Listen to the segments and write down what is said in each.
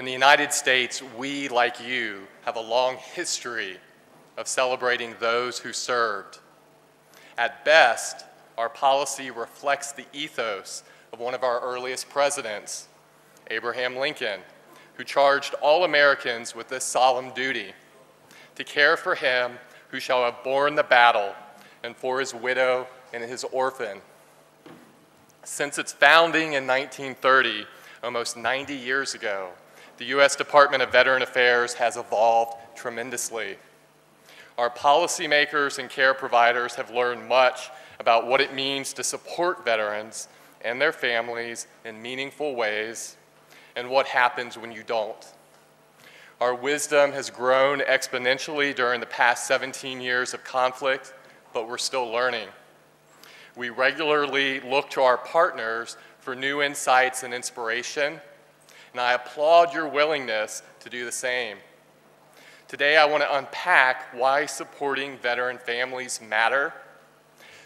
In the United States, we, like you, have a long history of celebrating those who served. At best, our policy reflects the ethos of one of our earliest presidents, Abraham Lincoln, who charged all Americans with this solemn duty, to care for him who shall have borne the battle, and for his widow and his orphan. Since its founding in 1930, almost 90 years ago, the U.S. Department of Veteran Affairs has evolved tremendously. Our policymakers and care providers have learned much about what it means to support veterans and their families in meaningful ways, and what happens when you don't. Our wisdom has grown exponentially during the past 17 years of conflict, but we're still learning. We regularly look to our partners for new insights and inspiration, and I applaud your willingness to do the same. Today, I want to unpack why supporting veteran families matter,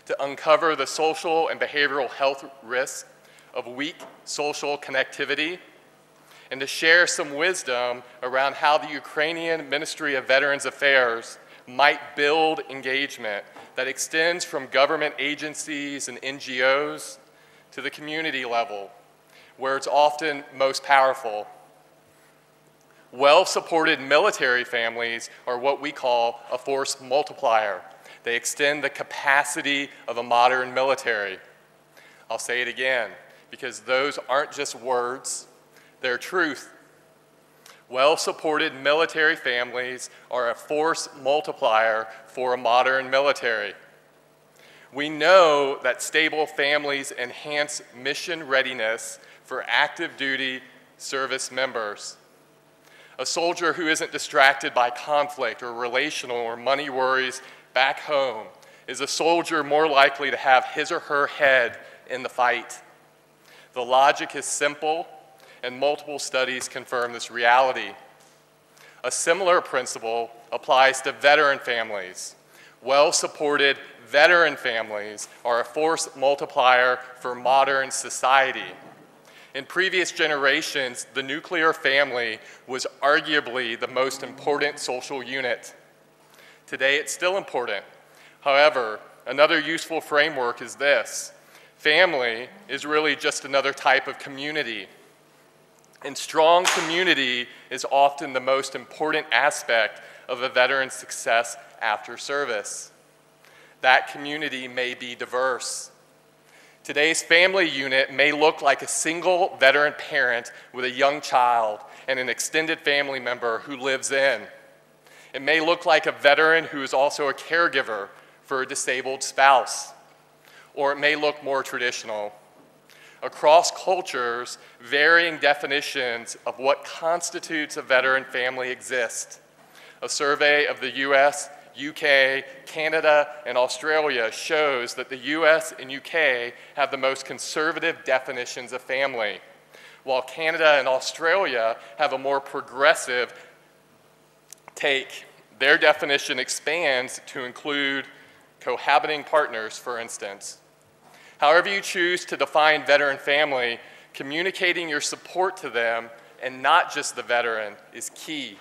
to uncover the social and behavioral health risks of weak social connectivity, and to share some wisdom around how the Ukrainian Ministry of Veterans Affairs might build engagement that extends from government agencies and NGOs to the community level, where it's often most powerful. Well-supported military families are what we call a force multiplier. They extend the capacity of a modern military. I'll say it again, because those aren't just words, their truth. Well-supported military families are a force multiplier for a modern military. We know that stable families enhance mission readiness for active duty service members. A soldier who isn't distracted by conflict or relational or money worries back home is a soldier more likely to have his or her head in the fight. The logic is simple, and multiple studies confirm this reality. A similar principle applies to veteran families. Well-supported veteran families are a force multiplier for modern society. In previous generations, the nuclear family was arguably the most important social unit. Today, it's still important. However, another useful framework is this. Family is really just another type of community. And strong community is often the most important aspect of a veteran's success after service. That community may be diverse. Today's family unit may look like a single veteran parent with a young child and an extended family member who lives in. It may look like a veteran who is also a caregiver for a disabled spouse, or it may look more traditional. Across cultures, varying definitions of what constitutes a veteran family exist. A survey of the US, UK, Canada, and Australia shows that the US and UK have the most conservative definitions of family, while Canada and Australia have a more progressive take. Their definition expands to include cohabiting partners, for instance. However you choose to define veteran family, communicating your support to them and not just the veteran is key.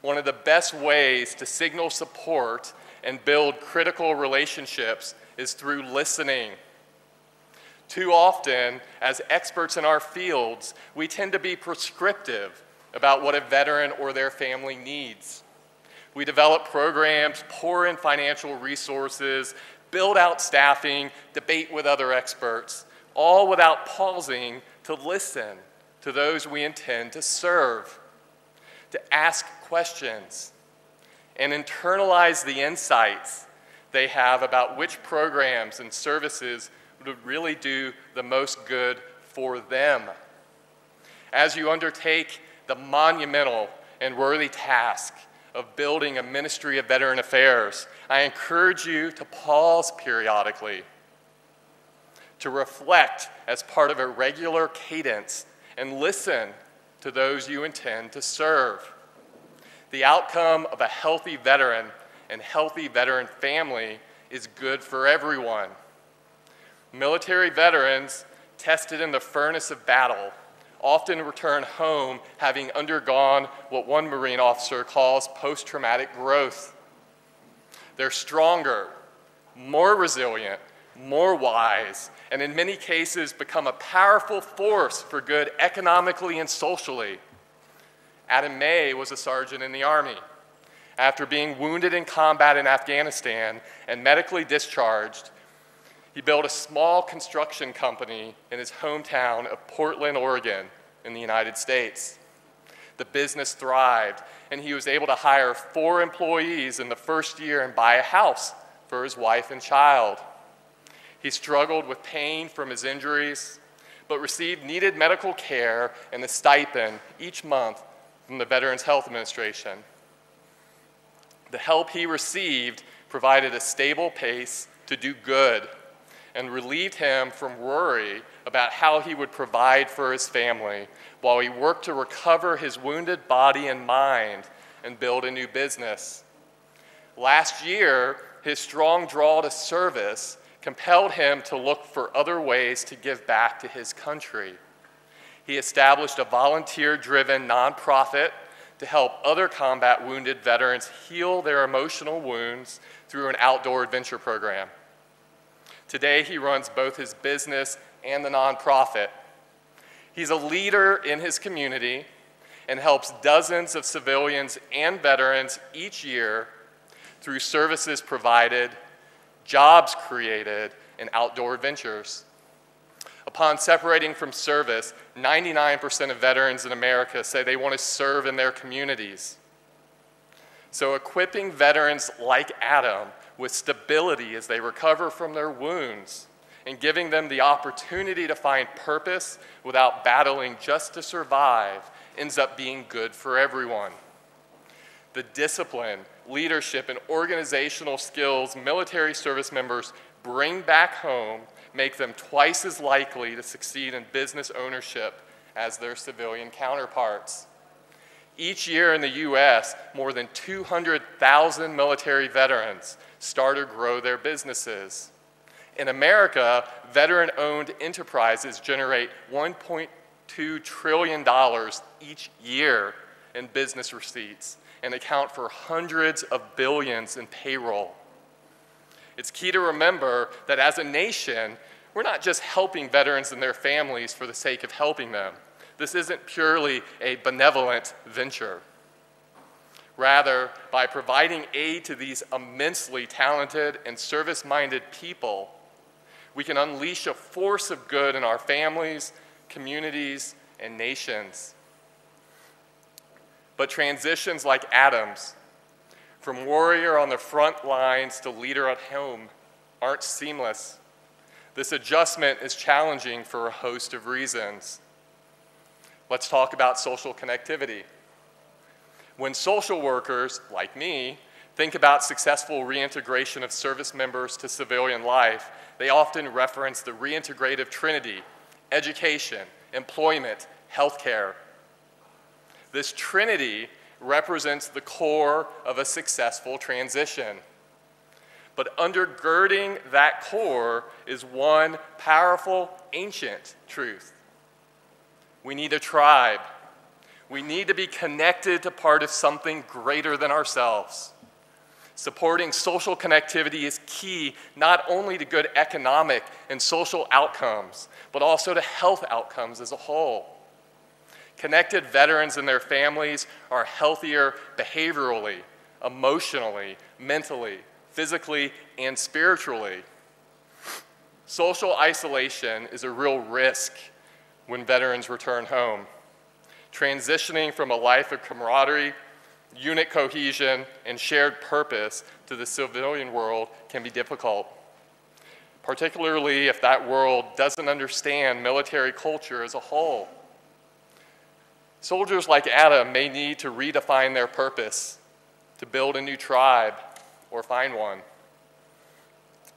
One of the best ways to signal support and build critical relationships is through listening. Too often, as experts in our fields, we tend to be prescriptive about what a veteran or their family needs. We develop programs, pour in financial resources, build out staffing, debate with other experts, all without pausing to listen to those we intend to serve, to ask questions, and internalize the insights they have about which programs and services would really do the most good for them. As you undertake the monumental and worthy task of building a Ministry of Veteran Affairs, I encourage you to pause periodically, to reflect as part of a regular cadence, and listen to those you intend to serve. The outcome of a healthy veteran and healthy veteran family is good for everyone. Military veterans tested in the furnace of battle often return home having undergone what one Marine officer calls post-traumatic growth. They're stronger, more resilient, more wise, and in many cases become a powerful force for good economically and socially. Adam May was a sergeant in the Army. After being wounded in combat in Afghanistan and medically discharged, he built a small construction company in his hometown of Portland, Oregon, in the United States. The business thrived, and he was able to hire 4 employees in the first year and buy a house for his wife and child. He struggled with pain from his injuries, but received needed medical care and a stipend each month from the Veterans Health Administration. The help he received provided a stable pace to do good and relieved him from worry about how he would provide for his family while he worked to recover his wounded body and mind and build a new business. Last year, his strong draw to service compelled him to look for other ways to give back to his country. He established a volunteer-driven nonprofit to help other combat-wounded veterans heal their emotional wounds through an outdoor adventure program. Today, he runs both his business and the nonprofit. He's a leader in his community and helps dozens of civilians and veterans each year through services provided, jobs created, and outdoor adventures. Upon separating from service, 99% of veterans in America say they want to serve in their communities. So equipping veterans like Adam with stability as they recover from their wounds and giving them the opportunity to find purpose without battling just to survive ends up being good for everyone. The discipline, leadership, and organizational skills military service members bring back home make them twice as likely to succeed in business ownership as their civilian counterparts. Each year in the U.S., more than 200,000 military veterans start or grow their businesses. In America, veteran-owned enterprises generate $1.2 trillion each year in business receipts and account for hundreds of billions in payroll. It's key to remember that as a nation, we're not just helping veterans and their families for the sake of helping them. This isn't purely a benevolent venture. Rather, by providing aid to these immensely talented and service-minded people, we can unleash a force of good in our families, communities, and nations. But transitions like Adam's, from warrior on the front lines to leader at home, aren't seamless. This adjustment is challenging for a host of reasons. Let's talk about social connectivity. When social workers, like me, think about successful reintegration of service members to civilian life, they often reference the reintegrative trinity: education, employment, healthcare. This trinity represents the core of a successful transition. But undergirding that core is one powerful, ancient truth. We need a tribe. We need to be connected to part of something greater than ourselves. Supporting social connectivity is key not only to good economic and social outcomes, but also to health outcomes as a whole. Connected veterans and their families are healthier behaviorally, emotionally, mentally, physically, and spiritually. Social isolation is a real risk when veterans return home. Transitioning from a life of camaraderie, unit cohesion, and shared purpose to the civilian world can be difficult, particularly if that world doesn't understand military culture as a whole. Soldiers like Adam may need to redefine their purpose, to build a new tribe or find one.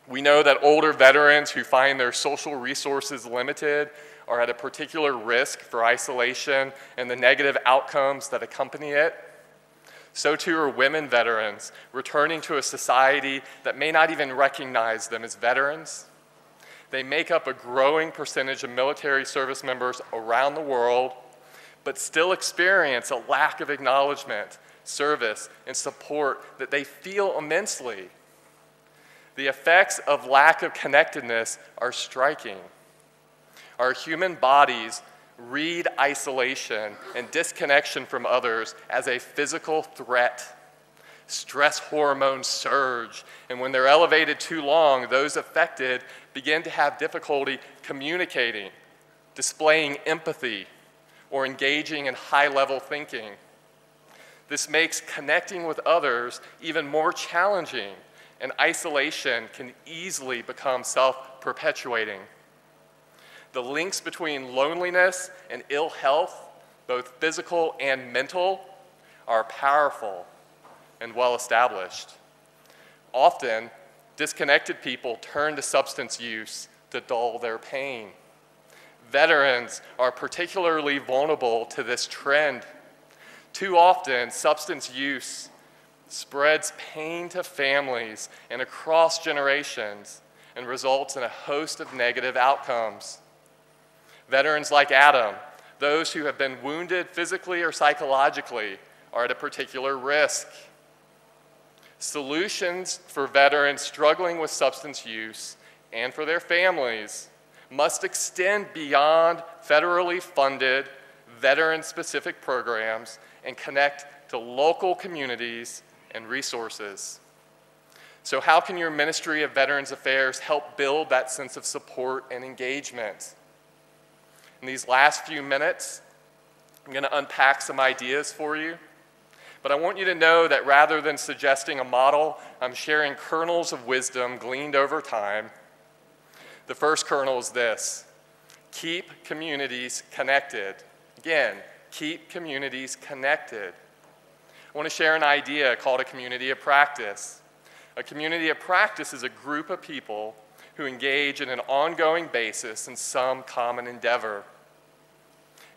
We know that older veterans who find their social resources limited are at a particular risk for isolation and the negative outcomes that accompany it. So too are women veterans returning to a society that may not even recognize them as veterans. They make up a growing percentage of military service members around the world, but still experience a lack of acknowledgement, service, and support that they feel immensely. The effects of lack of connectedness are striking. Our human bodies read isolation and disconnection from others as a physical threat. Stress hormones surge, and when they're elevated too long, those affected begin to have difficulty communicating, displaying empathy, or engaging in high-level thinking. This makes connecting with others even more challenging, and isolation can easily become self-perpetuating. The links between loneliness and ill health, both physical and mental, are powerful and well-established. Often, disconnected people turn to substance use to dull their pain. Veterans are particularly vulnerable to this trend. Too often, substance use spreads pain to families and across generations and results in a host of negative outcomes. Veterans like Adam, those who have been wounded physically or psychologically, are at a particular risk. Solutions for veterans struggling with substance use and for their families must extend beyond federally funded veteran-specific programs and connect to local communities and resources. So how can your Ministry of Veterans Affairs help build that sense of support and engagement? In these last few minutes, I'm going to unpack some ideas for you. But I want you to know that rather than suggesting a model, I'm sharing kernels of wisdom gleaned over time. The first kernel is this: keep communities connected. Again, keep communities connected. I want to share an idea called a community of practice. A community of practice is a group of people who engage in an ongoing basis in some common endeavor.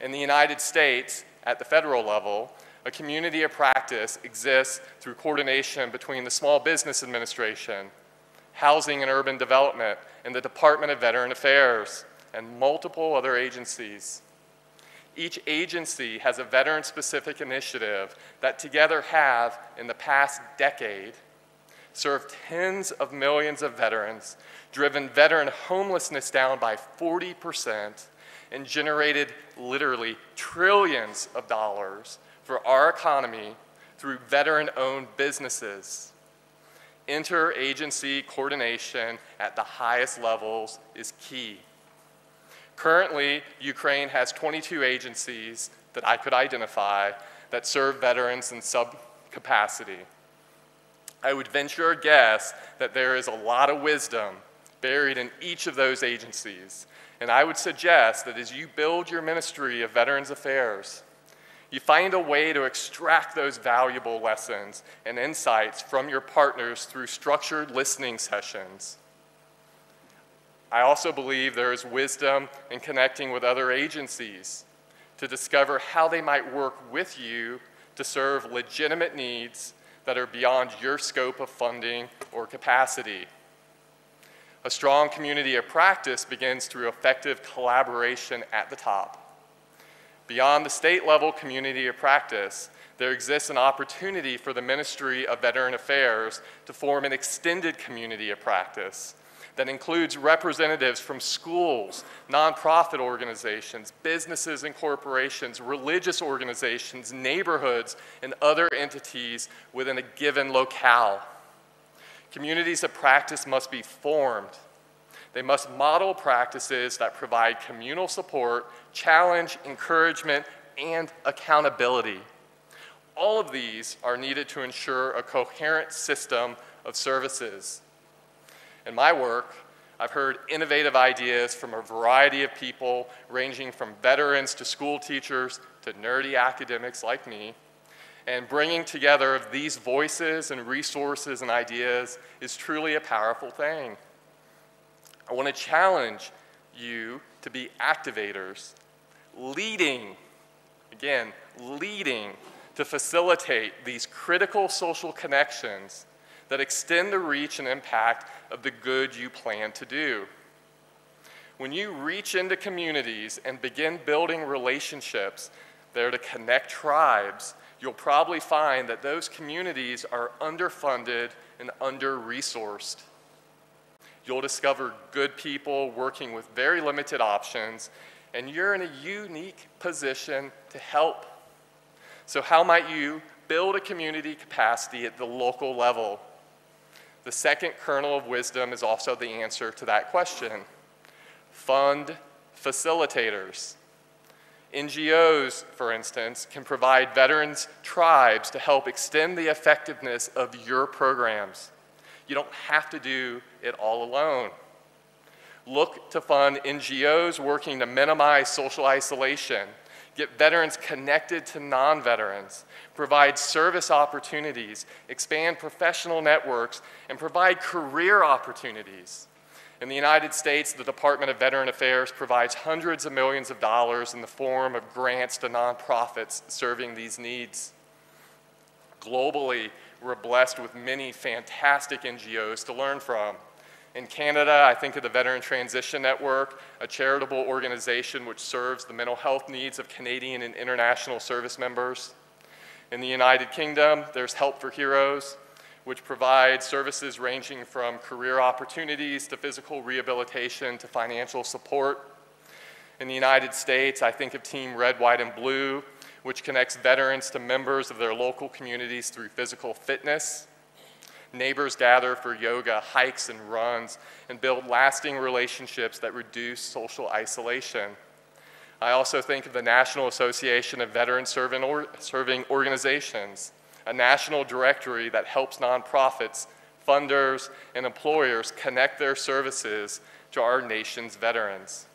In the United States, at the federal level, a community of practice exists through coordination between the Small Business Administration, Housing and Urban Development, and the Department of Veteran Affairs, and multiple other agencies. Each agency has a veteran-specific initiative that together have, in the past decade, served tens of millions of veterans, driven veteran homelessness down by 40%, and generated literally trillions of dollars for our economy through veteran-owned businesses. Interagency coordination at the highest levels is key. Currently, Ukraine has 22 agencies that I could identify that serve veterans in sub-capacity. I would venture a guess that there is a lot of wisdom buried in each of those agencies. And I would suggest that as you build your Ministry of Veterans Affairs, you find a way to extract those valuable lessons and insights from your partners through structured listening sessions. I also believe there is wisdom in connecting with other agencies to discover how they might work with you to serve legitimate needs that are beyond your scope of funding or capacity. A strong community of practice begins through effective collaboration at the top. Beyond the state-level community of practice, there exists an opportunity for the Ministry of Veteran Affairs to form an extended community of practice that includes representatives from schools, nonprofit organizations, businesses and corporations, religious organizations, neighborhoods, and other entities within a given locale. Communities of practice must be formed. They must model practices that provide communal support, challenge, encouragement, and accountability. All of these are needed to ensure a coherent system of services. In my work, I've heard innovative ideas from a variety of people, ranging from veterans to school teachers to nerdy academics like me, and bringing together of these voices and resources and ideas is truly a powerful thing. I want to challenge you to be activators, leading, to facilitate these critical social connections that extend the reach and impact of the good you plan to do. When you reach into communities and begin building relationships that are to connect tribes, you'll probably find that those communities are underfunded and under-resourced. You'll discover good people working with very limited options, and you're in a unique position to help. So how might you build a community capacity at the local level? The second kernel of wisdom is also the answer to that question. Fund facilitators. NGOs, for instance, can provide veterans tribes to help extend the effectiveness of your programs. You don't have to do it all alone. Look to fund NGOs working to minimize social isolation, get veterans connected to non-veterans, provide service opportunities, expand professional networks, and provide career opportunities. In the United States, the Department of Veteran Affairs provides hundreds of millions of dollars in the form of grants to nonprofits serving these needs. Globally, we're blessed with many fantastic NGOs to learn from. In Canada, I think of the Veteran Transition Network, a charitable organization which serves the mental health needs of Canadian and international service members. In the United Kingdom, there's Help for Heroes, which provides services ranging from career opportunities to physical rehabilitation to financial support. In the United States, I think of Team Red, White, and Blue, which connects veterans to members of their local communities through physical fitness. Neighbors gather for yoga, hikes, and runs, and build lasting relationships that reduce social isolation. I also think of the National Association of Veterans-Serving Organizations, a national directory that helps nonprofits, funders, and employers connect their services to our nation's veterans.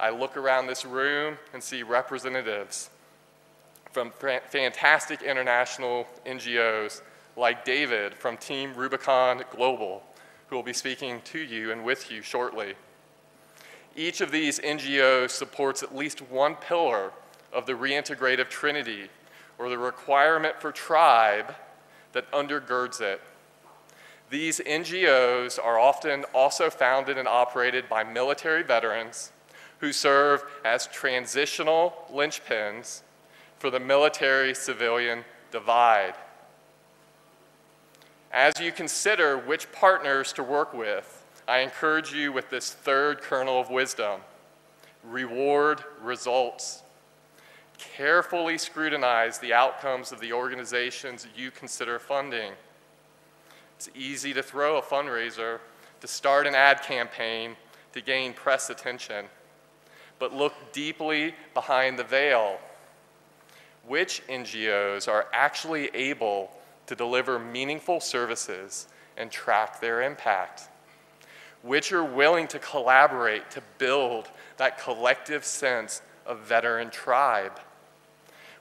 I look around this room and see representatives from fantastic international NGOs like David from Team Rubicon Global, who will be speaking to you and with you shortly. Each of these NGOs supports at least one pillar of the reintegrative trinity, or the requirement for tribe that undergirds it. These NGOs are often also founded and operated by military veterans who serve as transitional linchpins for the military-civilian divide. As you consider which partners to work with, I encourage you with this third kernel of wisdom: reward results. Carefully scrutinize the outcomes of the organizations you consider funding. It's easy to throw a fundraiser, to start an ad campaign, to gain press attention, but look deeply behind the veil. Which NGOs are actually able to deliver meaningful services and track their impact? Which are willing to collaborate to build that collective sense of veteran tribe?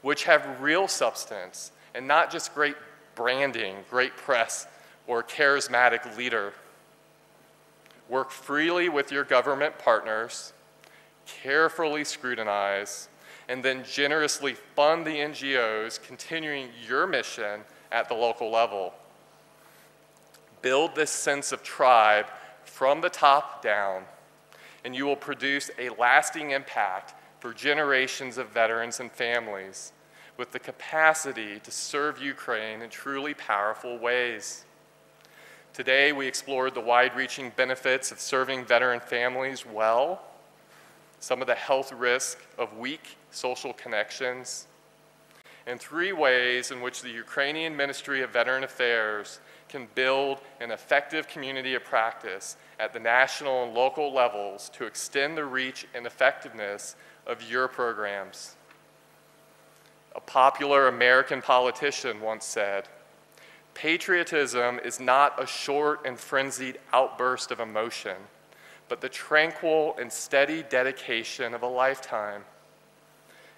Which have real substance and not just great branding, great press, or charismatic leader? Work freely with your government partners, carefully scrutinize, and then generously fund the NGOs continuing your mission at the local level. Build this sense of tribe from the top down, and you will produce a lasting impact for generations of veterans and families with the capacity to serve Ukraine in truly powerful ways. Today, we explored the wide-reaching benefits of serving veteran families well, some of the health risk of weak social connections, and three ways in which the Ukrainian Ministry of Veteran Affairs can build an effective community of practice at the national and local levels to extend the reach and effectiveness of your programs. A popular American politician once said, "Patriotism is not a short and frenzied outburst of emotion, but the tranquil and steady dedication of a lifetime."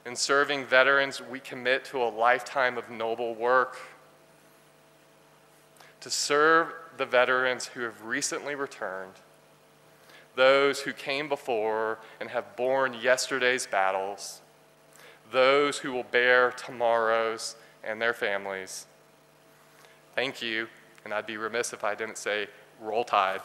In serving veterans, we commit to a lifetime of noble work. To serve the veterans who have recently returned, those who came before and have borne yesterday's battles, those who will bear tomorrow's and their families. Thank you, and I'd be remiss if I didn't say Roll Tide.